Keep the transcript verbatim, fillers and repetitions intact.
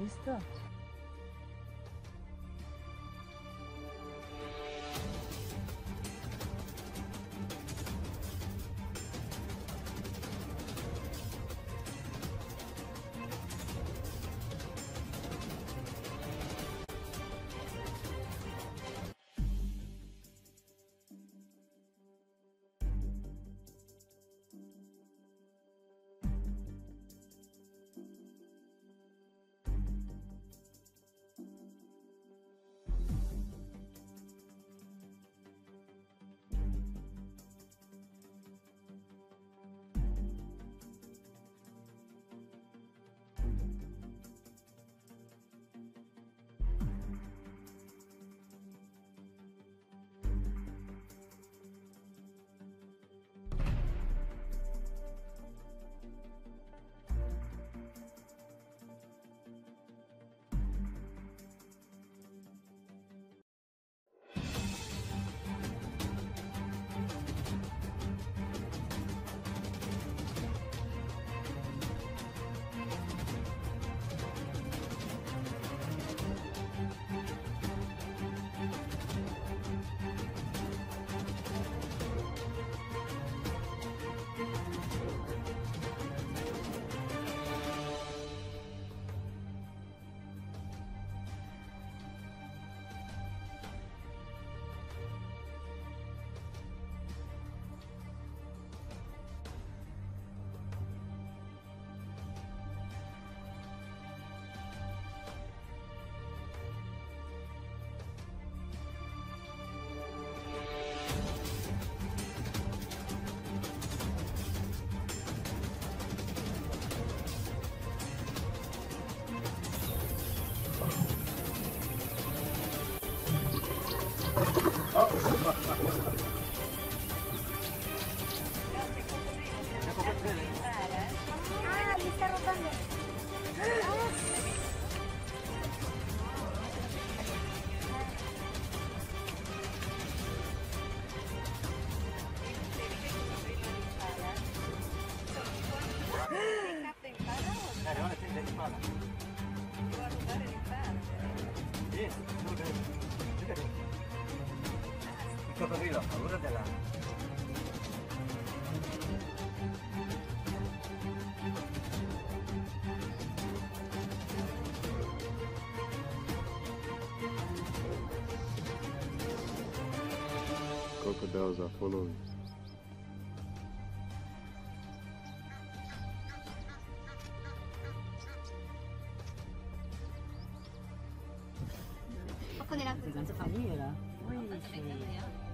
¿Listo? Ah, me está rotando. Crocodiles are following. Con el agua.